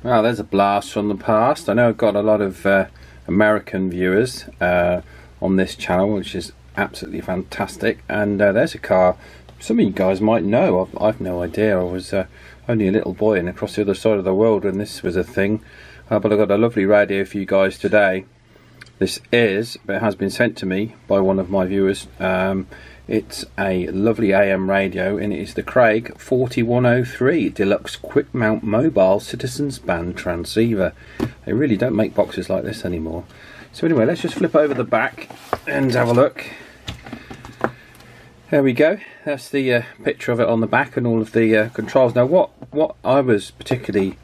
Well, there's a blast from the past. I know I've got a lot of American viewers on this channel, which is absolutely fantastic. And there's a car some of you guys might know. I've no idea. I was only a little boy and across the other side of the world when this was a thing. But I've got a lovely radio for you guys today. This is, but it has been sent to me by one of my viewers. It's a lovely AM radio, and it is the Craig 4103 Deluxe Quick Mount Mobile Citizens Band Transceiver. They really don't make boxes like this anymore. So anyway, let's just flip over the back and have a look. There we go. That's the picture of it on the back and all of the controls. Now, what I was particularly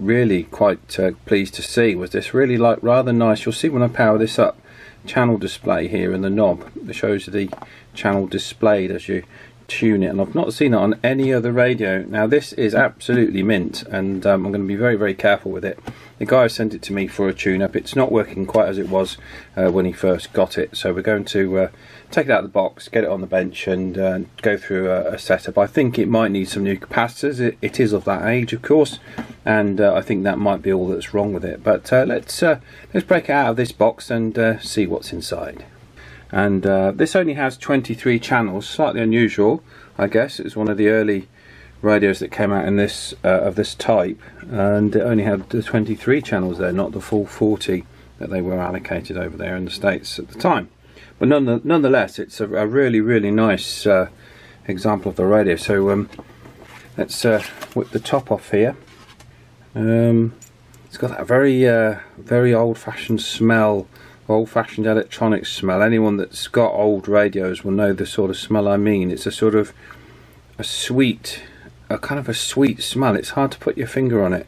really quite pleased to see was this really rather nice, you'll see when I power this up, channel display here in the knob that shows the channel displayed as you tune it, and I've not seen it on any other radio. Now this is absolutely mint, and I'm going to be very, very careful with it. The guy sent it to me for a tune-up. It's not working quite as it was when he first got it, so we're going to take it out of the box, get it on the bench, and go through a setup. I think it might need some new capacitors. It is of that age, of course, and I think that might be all that's wrong with it. But let's break it out of this box and see what's inside. And this only has 23 channels, slightly unusual, I guess. It's one of the early radios that came out in this of this type, and it only had the 23 channels there, not the full 40 that they were allocated over there in the States at the time. But nonetheless, it's a really, really nice example of the radio. So let's whip the top off here. It's got that very, very old-fashioned smell, old-fashioned electronic smell. Anyone that's got old radios will know the sort of smell I mean. It's a sort of a sweet, a kind of a sweet smell. It's hard to put your finger on it,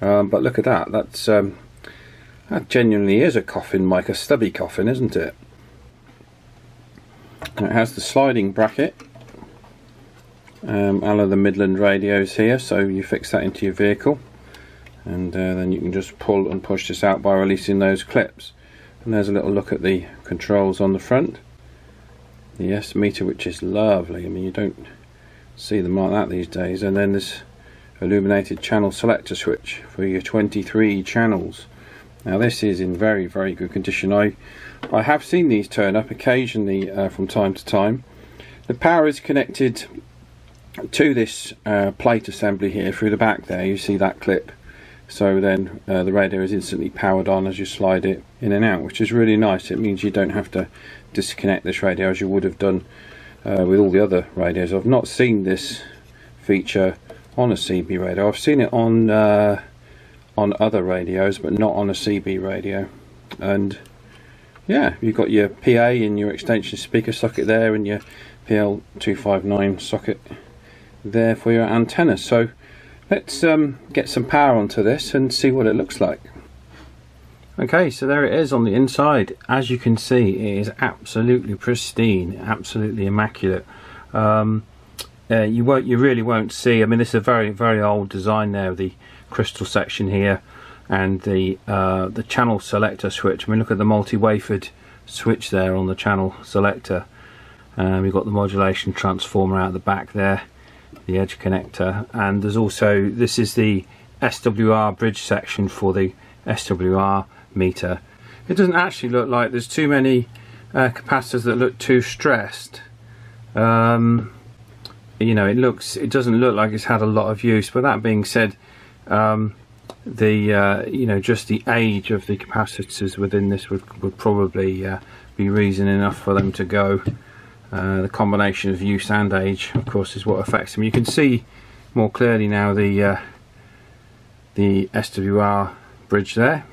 but look at that. That's that genuinely is a coffin mic, a stubby coffin, isn't it? And it has the sliding bracket, a la the Midland radios here, so you fix that into your vehicle, and then you can just pull and push this out by releasing those clips. And there's a little look at the controls on the front. The S meter, which is lovely. I mean, you don't see them like that these days. And then this illuminated channel selector switch for your 23 channels. Now this is in very, very good condition. I have seen these turn up occasionally from time to time. The power is connected to this plate assembly here through the back there. You see that clip. So then the radio is instantly powered on as you slide it in and out, which is really nice. It means you don't have to disconnect this radio as you would have done with all the other radios. I've not seen this feature on a CB radio. I've seen it on other radios, but not on a CB radio. And yeah, you've got your PA and your extension speaker socket there, and your PL259 socket there for your antenna. So let's get some power onto this and see what it looks like. Okay, so there it is on the inside. As you can see, it is absolutely pristine, absolutely immaculate. You really won't see, I mean, this is a very, very old design there, the crystal section here, and the channel selector switch. I mean, look at the multi-wafered switch there on the channel selector. We've got the modulation transformer out the back there, the edge connector, and there's also, this is the SWR bridge section for the SWR meter. It doesn't actually look like there's too many capacitors that look too stressed. You know, it doesn't look like it's had a lot of use. But that being said, you know, just the age of the capacitors within this would probably be reason enough for them to go. The combination of use and age, of course, is what affects them. You can see more clearly now the SWR bridge there,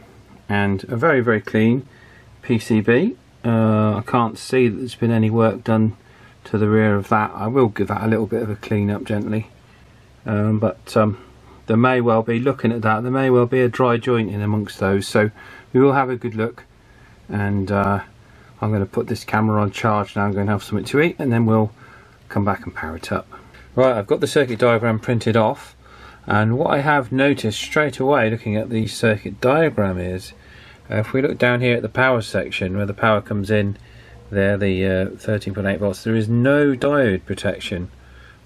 and a very, very clean PCB. I can't see that there's been any work done to the rear of that. I will give that a little bit of a clean up gently, but there may well be, looking at that, there may well be a dry joint in amongst those, so we will have a good look. And I'm going to put this camera on charge now. I'm going to have something to eat, and then we'll come back and power it up. Right, I've got the circuit diagram printed off, and what I have noticed straight away looking at the circuit diagram is, if we look down here at the power section where the power comes in there, the 13.8 volts, there is no diode protection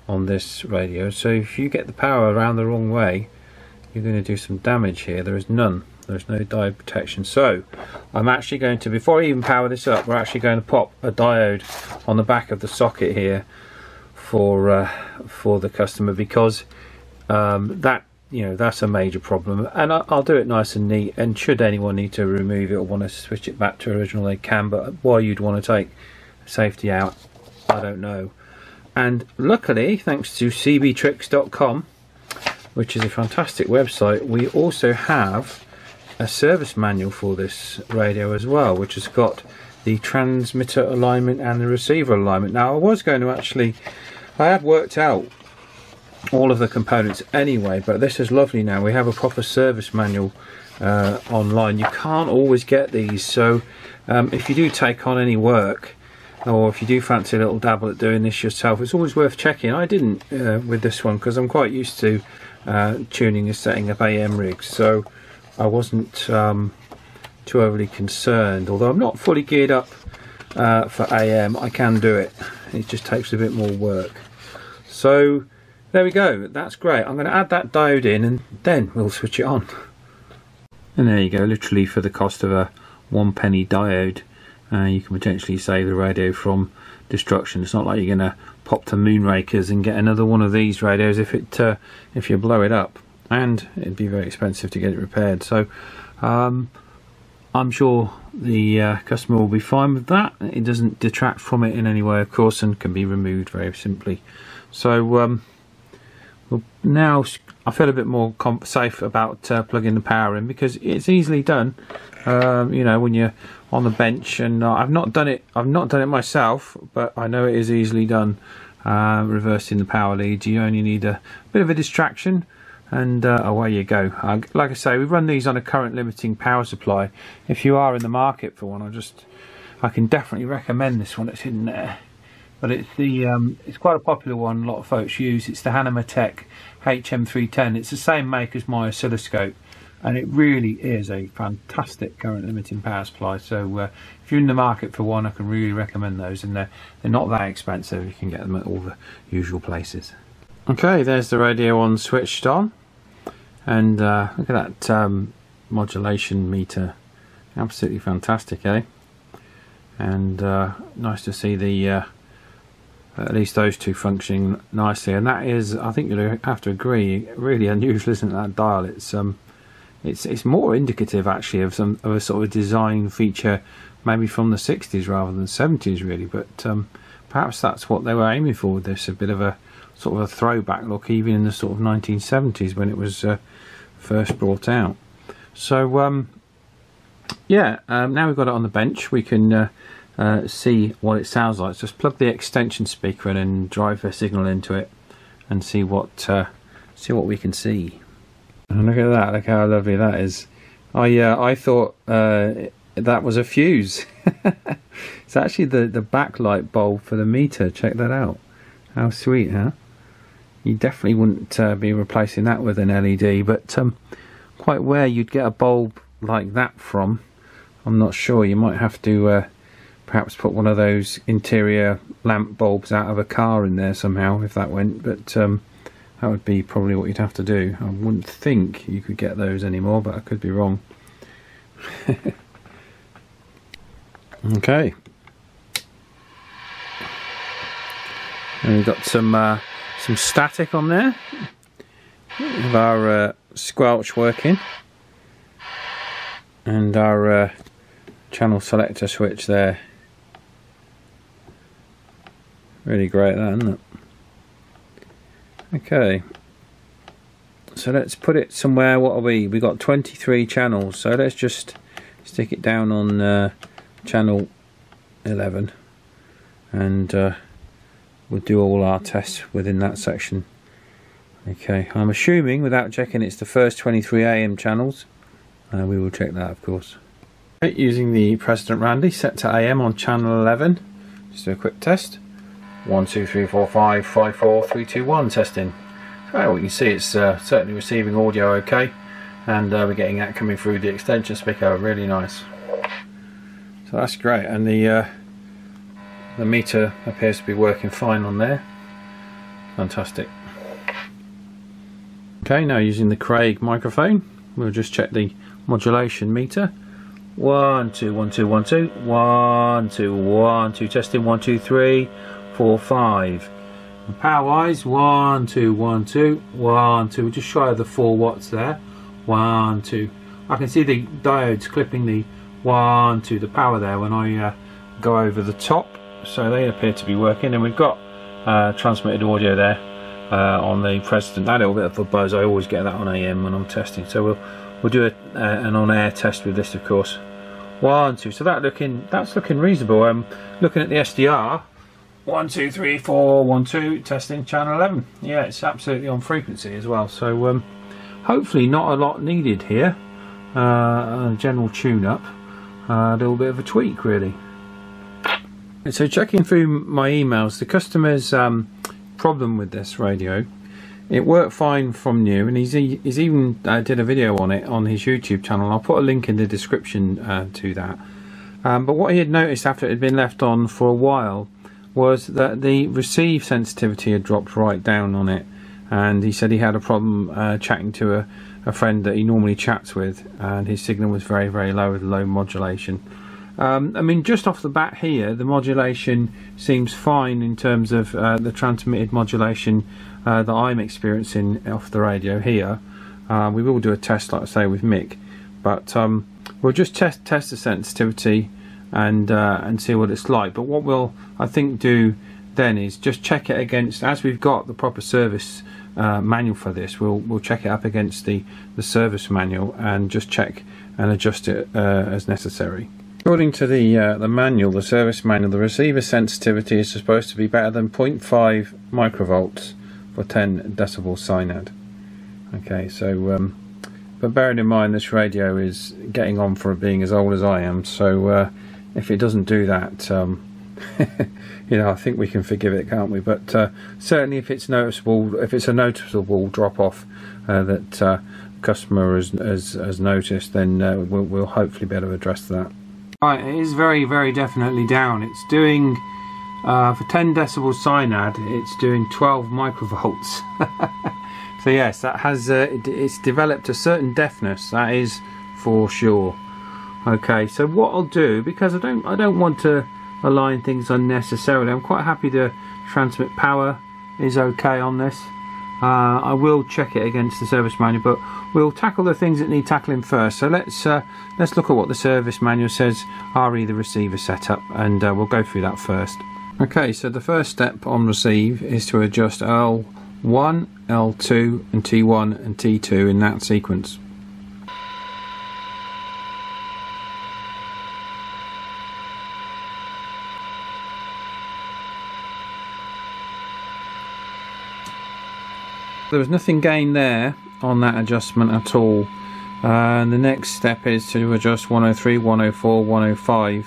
on this radio. So if you get the power around the wrong way, you're going to do some damage here. There is none. There's no diode protection. So I'm actually going to, before I even power this up, we're actually going to pop a diode on the back of the socket here for the customer, because that, you know, that's a major problem. And I'll do it nice and neat, and should anyone need to remove it or want to switch it back to original, they can. But why you'd want to take safety out, I don't know. And luckily, thanks to cbtricks.com, which is a fantastic website, we also have a service manual for this radio as well, which has got the transmitter alignment and the receiver alignment. Now, I was going to actually, I had worked out all of the components anyway, but this is lovely. Now we have a proper service manual online. You can't always get these, so if you do take on any work, or if you do fancy a little dabble at doing this yourself, it's always worth checking. I didn't with this one, because I'm quite used to tuning and setting up AM rigs, so I wasn't too overly concerned. Although I'm not fully geared up for AM, I can do it, it just takes a bit more work. So there we go, that's great. I'm going to add that diode in and then we'll switch it on. And there you go, literally for the cost of a 1 penny diode, you can potentially save the radio from destruction. It's not like you're going to pop to Moonrakers and get another one of these radios if you blow it up, and it'd be very expensive to get it repaired. So I'm sure the customer will be fine with that. It doesn't detract from it in any way, of course, and can be removed very simply. So well, now I feel a bit more safe about plugging the power in, because it's easily done. You know, when you're on the bench, and I've not done it myself, but I know it is easily done. Reversing the power leads, you only need a bit of a distraction, and away you go. Like I say, we run these on a current limiting power supply. If you are in the market for one, I can definitely recommend this one. It's in there. But it's the it's quite a popular one, a lot of folks use. It's the Hanimatech HM310. It's the same make as my oscilloscope, and it really is a fantastic current limiting power supply. So if you're in the market for one, I can really recommend those, and they're not that expensive. You can get them at all the usual places. Okay, there's the radio on, switched on, and look at that modulation meter, absolutely fantastic, eh? And nice to see the at least those two functioning nicely. And that is, I think you'll have to agree, really unusual, isn't it, that dial? It's more indicative actually of some of a sort of design feature, maybe from the 60s rather than 70s really. But perhaps that's what they were aiming for with this, a bit of a sort of a throwback look, even in the sort of 1970s when it was first brought out. So now we've got it on the bench, we can see what it sounds like. So just plug the extension speaker in and drive a signal into it, and see what we can see. And look at that! Look how lovely that is. I thought that was a fuse. It's actually the backlight bulb for the meter. Check that out. How sweet, huh? You definitely wouldn't be replacing that with an LED, but quite where you'd get a bulb like that from, I'm not sure. You might have to perhaps put one of those interior lamp bulbs out of a car in there somehow, if that went. But that would be probably what you'd have to do. I wouldn't think you could get those anymore, but I could be wrong. Okay. And we've got some static on there of our squelch working, and our channel selector switch there. Really great that, isn't it? Okay, so let's put it somewhere. What are we? We've got 23 channels, so let's just stick it down on channel 11, and we'll do all our tests within that section. Okay, I'm assuming, without checking, it's the first 23 AM channels. We will check that, of course. Okay, using the President Randy set to AM on channel 11, just do a quick test. 1 2 3 4 5 5 4 3 2 1 testing. Well, you can see it's certainly receiving audio okay, and we're getting that coming through the extension speaker. Really nice. So that's great, and the meter appears to be working fine on there. Fantastic. Okay, now using the Craig microphone, we'll just check the modulation meter. 1 2 1 2 1 2 1 2 1 2 testing 1 2 3 4 5. And power wise 1 2 1 2 1 2, just shy of the 4 watts there. 1 2. I can see the diodes clipping the 1 2 the power there when I go over the top, so they appear to be working. And we've got transmitted audio there on the President. That little bit of a buzz, I always get that on AM when I'm testing, so we'll do an on-air test with this, of course. 1 2, so that's looking reasonable. Looking at the SDR, 1 2 3 4 1 2 testing channel 11. Yeah, it's absolutely on frequency as well. So hopefully not a lot needed here. A general tune-up, a little bit of a tweak really. And so checking through my emails, the customer's problem with this radio, it worked fine from new, and he's even did a video on it on his YouTube channel. I'll put a link in the description to that. But what he had noticed after it had been left on for a while was that the receive sensitivity had dropped right down on it, and he said he had a problem chatting to a friend that he normally chats with, and his signal was very, very low with low modulation. I mean, just off the bat here, the modulation seems fine in terms of the transmitted modulation that I'm experiencing off the radio here. We will do a test, like I say, with Mick, but we'll just test the sensitivity and see what it's like. But what we'll, I think, do then is just check it against, as we've got the proper service manual for this, we'll check it up against the service manual and just check and adjust it as necessary. According to the manual, the service manual, the receiver sensitivity is supposed to be better than 0.5 microvolts for 10 decibel SINAD. Okay, so but bearing in mind this radio is getting on for being as old as I am, so if it doesn't do that, you know, I think we can forgive it, can't we? But certainly, if it's noticeable, if it's a noticeable drop-off that customer has noticed, then we'll hopefully be able to address that. Right, it is very, very definitely down. It's doing, for 10 decibel SINAD, it's doing 12 microvolts. So yes, that has, it's developed a certain deafness, that is for sure. Okay, so what I'll do, because I don't want to align things unnecessarily, I'm quite happy to transmit power is okay on this. I will check it against the service manual, but we'll tackle the things that need tackling first. So let's look at what the service manual says, re the receiver setup, and we'll go through that first. Okay, so the first step on receive is to adjust L1, L2, and T1 and T2 in that sequence. There was nothing gained there on that adjustment at all. And the next step is to adjust 103, 104, 105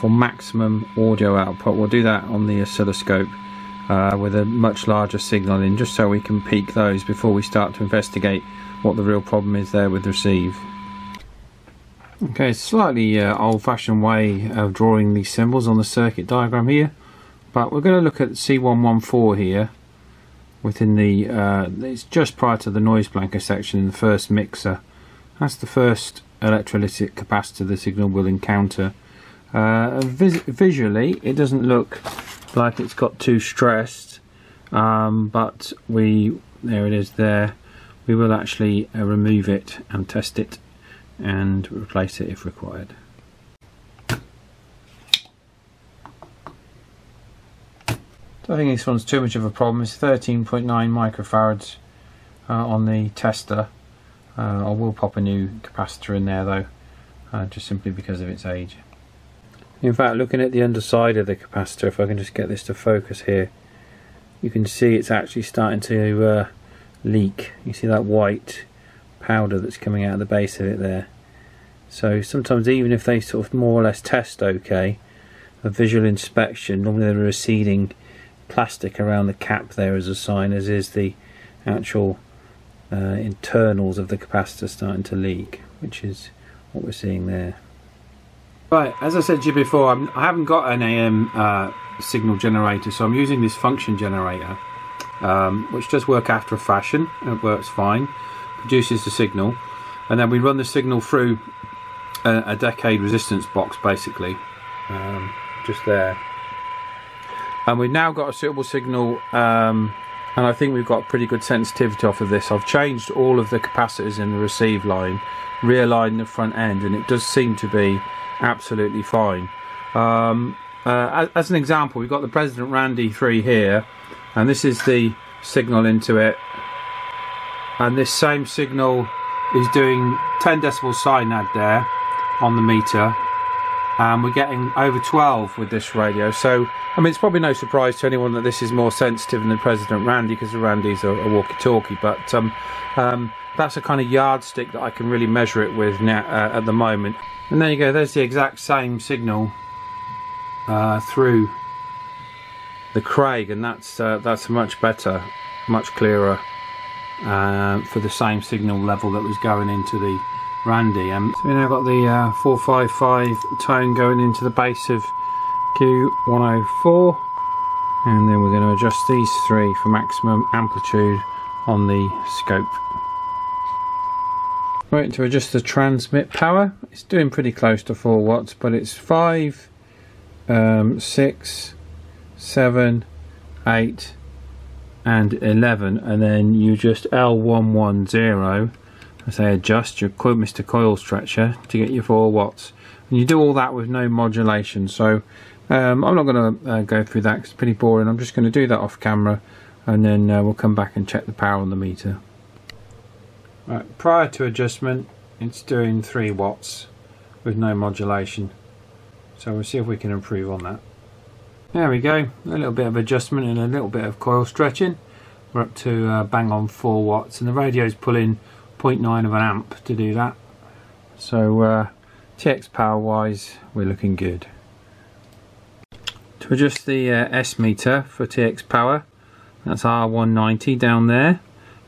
for maximum audio output. We'll do that on the oscilloscope with a much larger signal in, just so we can peak those before we start to investigate what the real problem is there with receive. Okay, it's a slightly old-fashioned way of drawing these symbols on the circuit diagram here, but we're going to look at C114 here. Within the, it's just prior to the noise blanket section in the first mixer. That's the first electrolytic capacitor the signal will encounter. Visually, it doesn't look like it's got too stressed, but there it is there. We will actually remove it and test it and replace it if required. I think this one's too much of a problem. It's 13.9 microfarads on the tester. I will pop a new capacitor in there though, just simply because of its age. In fact, looking at the underside of the capacitor, if I can just get this to focus here, you can see it's actually starting to leak. You see that white powder that's coming out of the base of it there. So sometimes, even if they sort of more or less test okay, a visual inspection, normally they're receding plastic around the cap there as a sign, as is the actual internals of the capacitor starting to leak, which is what we're seeing there. Right, as I said to you before, I haven't got an AM signal generator, so I'm using this function generator. which does work after a fashion. It works fine, produces the signal, and then we run the signal through a decade resistance box, basically, just there. And we've now got a suitable signal, and I think we've got pretty good sensitivity off of this. I've changed all of the capacitors in the receive line, realigned the front end, and it does seem to be absolutely fine. As an example, we've got the President Randy III here, and this is the signal into it, and this same signal is doing 10 decibel SINAD there on the meter, and we're getting over 12 with this radio. So I mean, it's probably no surprise to anyone that this is more sensitive than the President Randy, because the Randy's a walkie-talkie, but that's a kind of yardstick that I can really measure it with now, at the moment. And there you go, there's the exact same signal through the Craig, and that's much better, much clearer for the same signal level that was going into the Randy. So we now got the 455 tone going into the base of Q104, and then we're going to adjust these three for maximum amplitude on the scope. Right, to adjust the transmit power, it's doing pretty close to 4 watts, but it's 5, 6, 7, 8 and 11, and then you just L110, I say adjust your Mr. Coil Stretcher to get your 4 watts, and you do all that with no modulation. So I'm not going to go through that because it's pretty boring. I'm just going to do that off camera, and then we'll come back and check the power on the meter. Right, prior to adjustment it's doing 3 watts with no modulation, so we'll see if we can improve on that. There we go, a little bit of adjustment and a little bit of coil stretching. We're up to bang on 4 watts, and the radio's pulling 0.9 of an amp to do that. So TX power wise we're looking good. To adjust the S meter for TX power, that's R190 down there.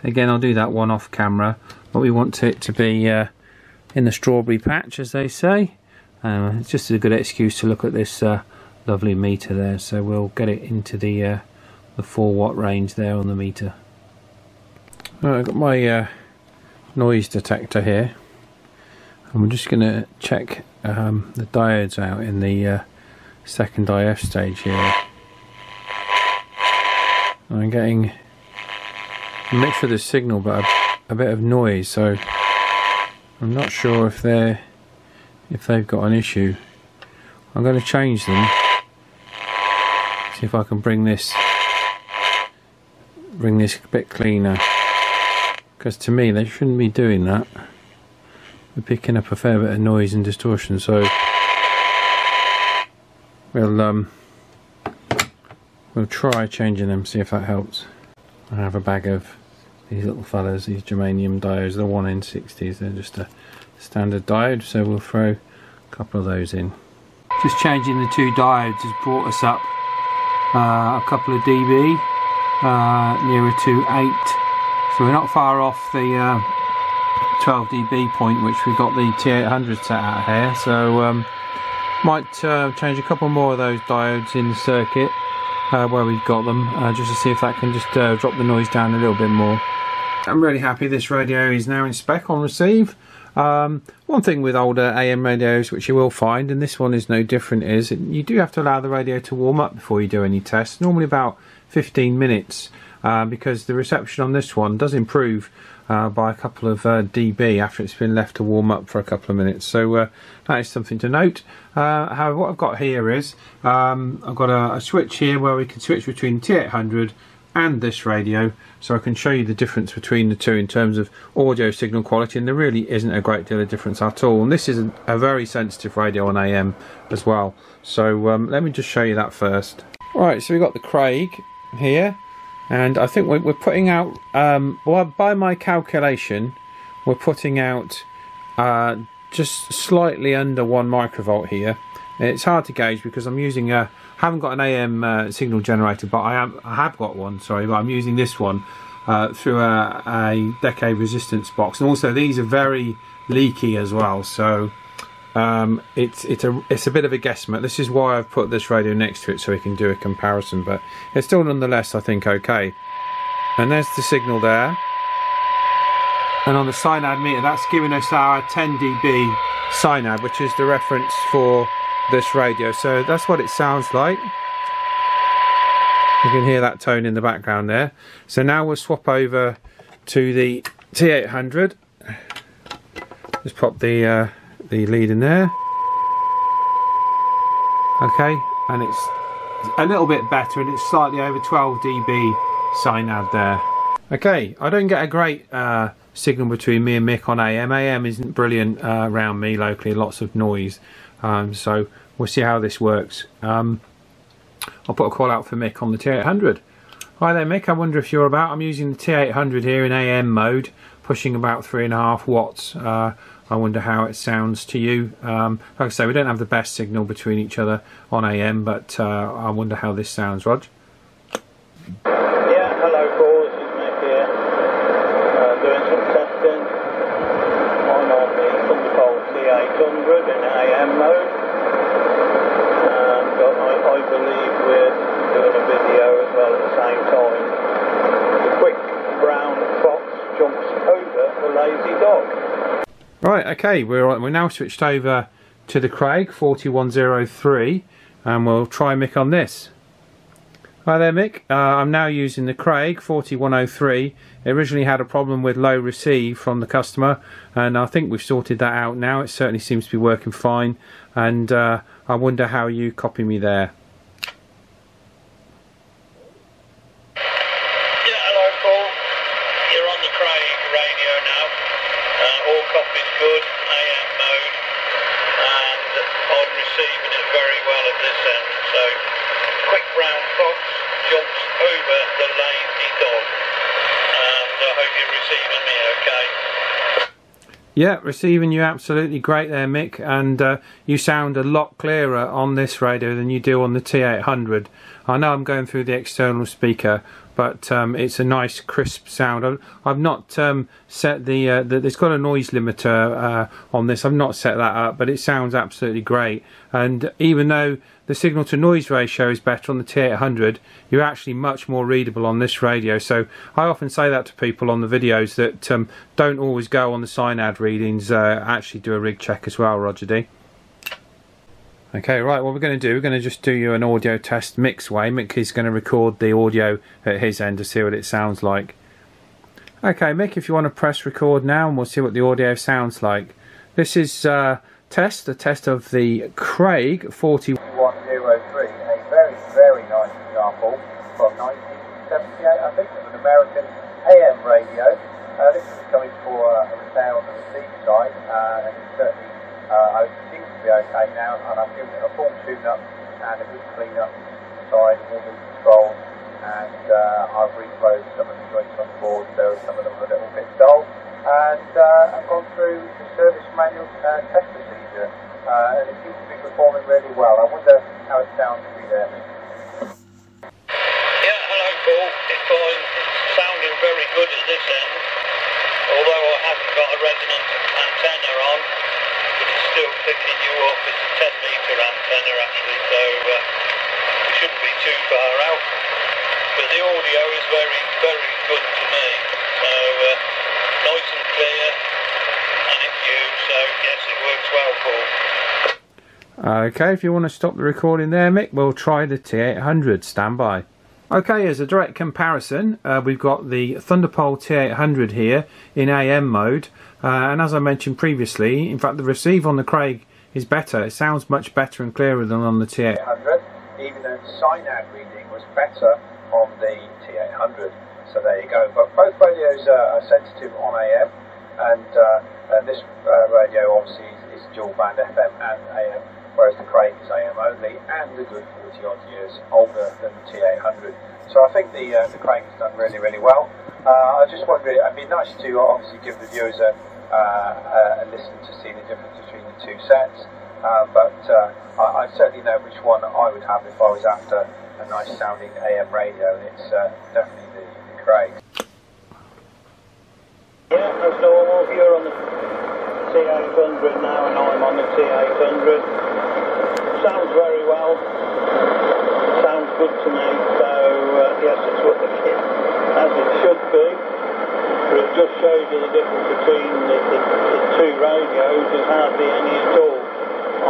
Again, I'll do that one off camera, but we want it to be in the strawberry patch, as they say. It's just a good excuse to look at this lovely meter there, so we'll get it into the 4 watt range there on the meter. Right, I've got my noise detector here, and we're just going to check the diodes out in the second IF stage here. I'm getting a mixture of the signal but a bit of noise, so I'm not sure if they've got an issue. I'm going to change them, see if I can bring this a bit cleaner, because to me they shouldn't be doing that. They're picking up a fair bit of noise and distortion, so we'll try changing them, see if that helps. I have a bag of these little fellas, these germanium diodes, the 1N60s, they're just a standard diode, so we'll throw a couple of those in. Just changing the 2 diodes has brought us up a couple of dB, nearer to 8. So we're not far off the 12 dB point, which we've got the T800 set out here. So might change a couple more of those diodes in the circuit where we've got them, just to see if that can just drop the noise down a little bit more. I'm really happy this radio is now in spec on receive. One thing with older AM radios, which you will find, and this one is no different, is you do have to allow the radio to warm up before you do any tests, normally about 15 minutes. Because the reception on this one does improve by a couple of dB after it's been left to warm up for a couple of minutes, so that is something to note. However, what I've got here is I've got a switch here where we can switch between T800 and this radio, so I can show you the difference between the two in terms of audio signal quality, and there really isn't a great deal of difference at all. And this is a very sensitive radio on AM as well, so let me just show you that first. Alright, so we've got the Craig here, and I think we're putting out, well, by my calculation, we're putting out just slightly under 1 microvolt here. It's hard to gauge because I'm using haven't got an AM signal generator, but I have got one. Sorry, but I'm using this one through a decade resistance box, and also these are very leaky as well. So it's a bit of a guesstimate. This is why I've put this radio next to it, so we can do a comparison, but it's still nonetheless I think okay. And there's the signal there. And on the SINAD meter, that's giving us our 10 dB SINAD, which is the reference for this radio. So that's what it sounds like. You can hear that tone in the background there. So now we'll swap over to the T800. Just pop the lead in there. Okay, and it's a little bit better, and it's slightly over 12 dB SINAD there. Okay, I don't get a great signal between me and Mick on AM. AM isn't brilliant around me locally, lots of noise. So we'll see how this works. I'll put a call out for Mick on the T800. Hi there Mick, I wonder if you're about. I'm using the T800 here in AM mode, pushing about 3.5 watts. I wonder how it sounds to you. Like I say, we don't have the best signal between each other on AM, but I wonder how this sounds, Rog. Yeah, hello Paul, this is Mick here. Doing some testing on the Thunderpole T800 in AM mode. I believe we're doing a video as well at the same time. The quick brown fox jumps over the lazy dog. Right, okay, we're now switched over to the Craig 4103, and we'll try Mick on this. Hi there Mick, I'm now using the Craig 4103. It originally had a problem with low receive from the customer, and I think we've sorted that out now. It certainly seems to be working fine, and I wonder how you copy me there. Yeah, receiving you absolutely great there Mick, and you sound a lot clearer on this radio than you do on the T800. I know I'm going through the external speaker, but it's a nice crisp sound. I've not set the it's got a noise limiter on this. I've not set that up, but it sounds absolutely great. And even though the signal to noise ratio is better on the T800, you're actually much more readable on this radio. So I often say that to people on the videos that don't always go on the SINAD readings, actually do a rig check as well, Roger D. Okay, right, what we're going to do, we're going to just do you an audio test Mick's way. Mick is going to record the audio at his end to see what it sounds like. Okay, Mick, if you want to press record now, and we'll see what the audio sounds like. This is a test of the Craig 4103, a very, very nice example from 1978, I think it was an American AM radio. This is coming for a sound on the receive side, and it's certainly seems to be okay now, and I've given it a full tune-up and a good clean-up side, all the control, and I've reclosed some of the joints on board, so some of them are a little bit dull, and I've gone through the service manual test procedure, and it seems to be performing really well. I wonder how it sounds to be there. Yeah, hello Paul, it's fine, it's sounding very good at this end, although I haven't got a resonant antenna on. Still picking you up, it's a 10 metre antenna actually, so we shouldn't be too far out, but the audio is very, very good to me, so nice and clear, and it's you, so yes, it works well, Paul. Okay, if you want to stop the recording there Mick, we'll try the T800, stand by. Okay, as a direct comparison, we've got the Thunderpole T800 here in AM mode, and as I mentioned previously, in fact the receive on the Craig is better. It sounds much better and clearer than on the T800, even though the SINAD reading was better on the T800, so there you go. But both radios are sensitive on AM, and this radio obviously is dual band FM and AM, whereas the Craig is AM only, and a good 40-odd years older than the T800. So I think the Craig has done really, really well. I just wonder, it'd be nice to obviously give the viewers a listen to see the difference between the two sets, but I certainly know which one I would have if I was after a nice-sounding AM radio, and it's definitely the Craig. Yeah, as normal, you're on the T800 now, and I'm on the T800. Sounds very well, sounds good to me, so yes, it's worth a kiss. as it should be, but it just shows you the difference between the two radios. There's hardly any at all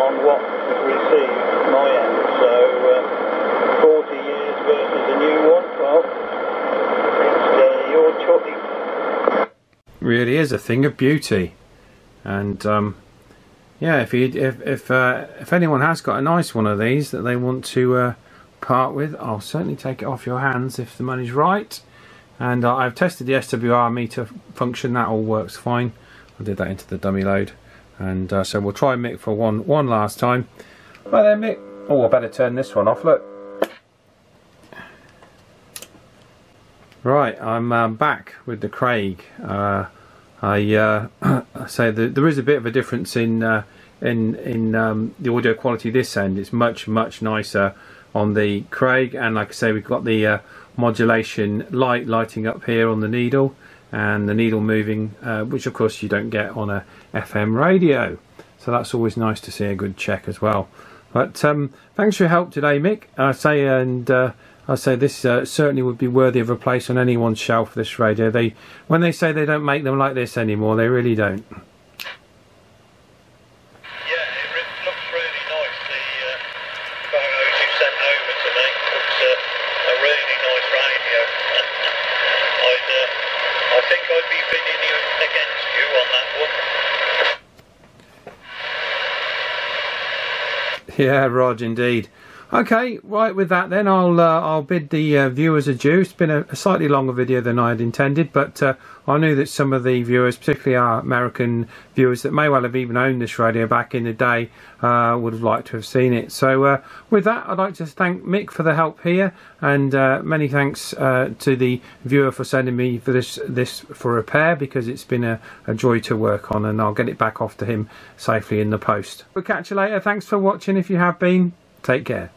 on what was received at my end, so 40 years versus a new one, well, it's your choice. Really is a thing of beauty. And yeah, if anyone has got a nice one of these that they want to part with, I'll certainly take it off your hands if the money's right. And I've tested the SWR meter function, that all works fine. I did that into the dummy load, and so we'll try Mick for one last time. Well then, Mick. Oh, I better turn this one off. Look. Right, I'm back with the Craig. I say that there is a bit of a difference in the audio quality this end. It's much nicer on the Craig, and like I say, we've got the modulation lighting up here on the needle, and the needle moving, which of course you don't get on a FM radio, so that's always nice to see a good check as well. But thanks for your help today, Mick. I say this certainly would be worthy of a place on anyone's shelf, this radio. When they say they don't make them like this anymore, they really don't. Yeah, Rog, indeed. Okay, right, with that then, I'll bid the viewers adieu. It's been a slightly longer video than I had intended, but I knew that some of the viewers, particularly our American viewers that may well have even owned this radio back in the day, would have liked to have seen it. So with that, I'd like to thank Mick for the help here, and many thanks to the viewer for sending me for this for repair, because it's been a joy to work on, and I'll get it back off to him safely in the post. We'll catch you later. Thanks for watching if you have been. Take care.